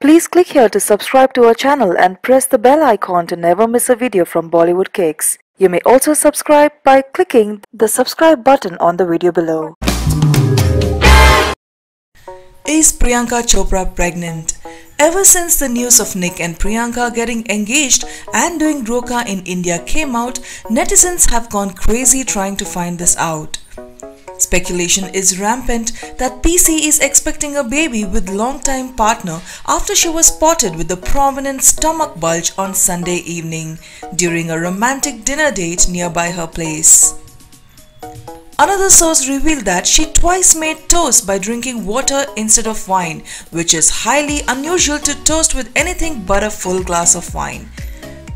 Please click here to subscribe to our channel and press the bell icon to never miss a video from Bollywood Cakes. You may also subscribe by clicking the subscribe button on the video below. Is Priyanka Chopra pregnant? Ever since the news of Nick and Priyanka getting engaged and doing roka in India came out, netizens have gone crazy trying to find this out. Speculation is rampant that PC is expecting a baby with longtime partner after she was spotted with a prominent stomach bulge on Sunday evening during a romantic dinner date nearby her place. Another source revealed that she twice made toast by drinking water instead of wine, which is highly unusual to toast with anything but a full glass of wine.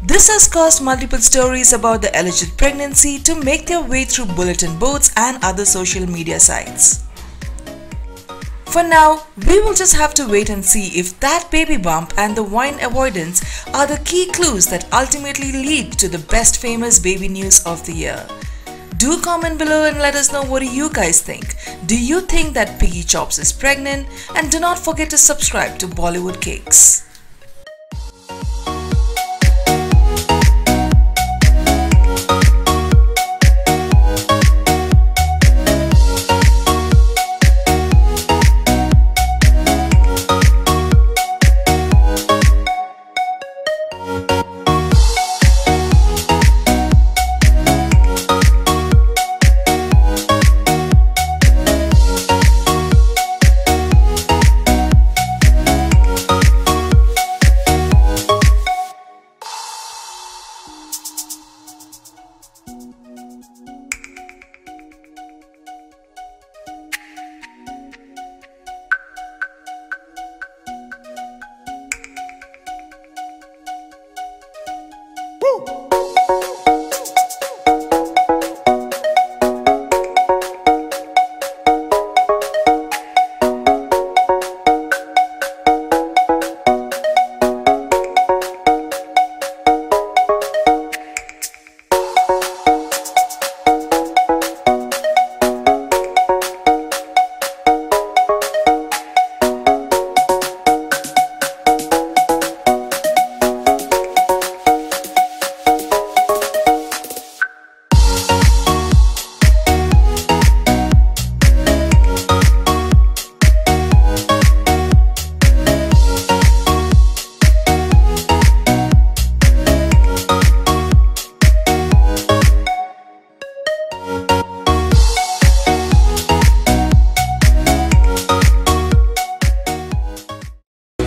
This has caused multiple stories about the alleged pregnancy to make their way through bulletin boards and other social media sites. For now, we will just have to wait and see if that baby bump and the wine avoidance are the key clues that ultimately lead to the best famous baby news of the year. Do comment below and let us know what you guys think. Do you think that Piggy Chops is pregnant? And do not forget to subscribe to Bollywood Cakes.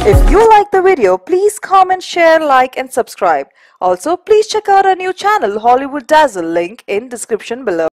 If you like the video, please comment, share, like and subscribe. Also, please check out our new channel Hollywood Dazzle, link in description below.